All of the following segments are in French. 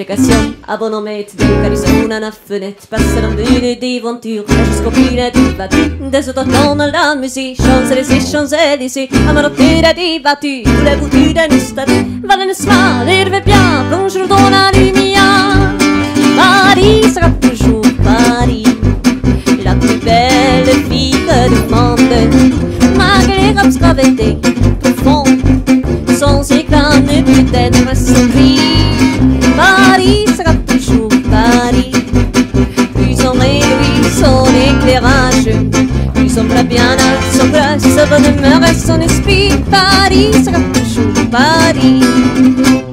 application. Abonnement till karissonerna funnit passar de in i vontyr. Skopina divat. Dessutom lånar land musik. Chanser i sig, chanser i sig. Amarotera divat. Det betyder nystat. Valen är smal, erve bja. Bonjour dona lumia. Paris sera toujours Paris. La plus belle fille du monde. Malgré l'obscurité profonde. Son cyclone ne peut être surpris. Paris sera toujours Paris. Plus on réduit son éclairage, plus on fera bien à son bras, sa bonne humeur et son esprit. Paris sera toujours Paris.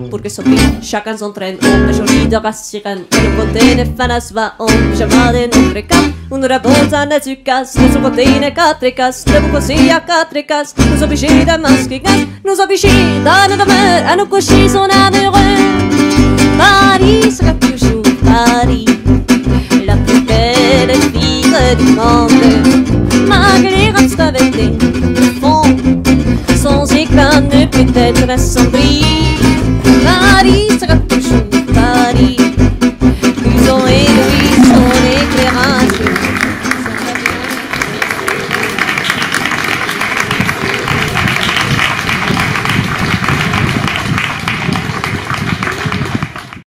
Pour que son pays, chacun s'entraîne, on aujourd'hui de rassurer. Le côté ne fanas va, on jamais de notre camp. On aura beau s'en éducasse, de son côté n'est quatre casses. Le bouc aussi a quatre casses, nous obligés de masquer glace. Nous obligés dans nos demeures, à nos coucher son amoureux. Paris sera toujours Paris, la plus belle fille du monde. Malgré l'obscurité profonde, son éclat ne peut être assombri. Paris sera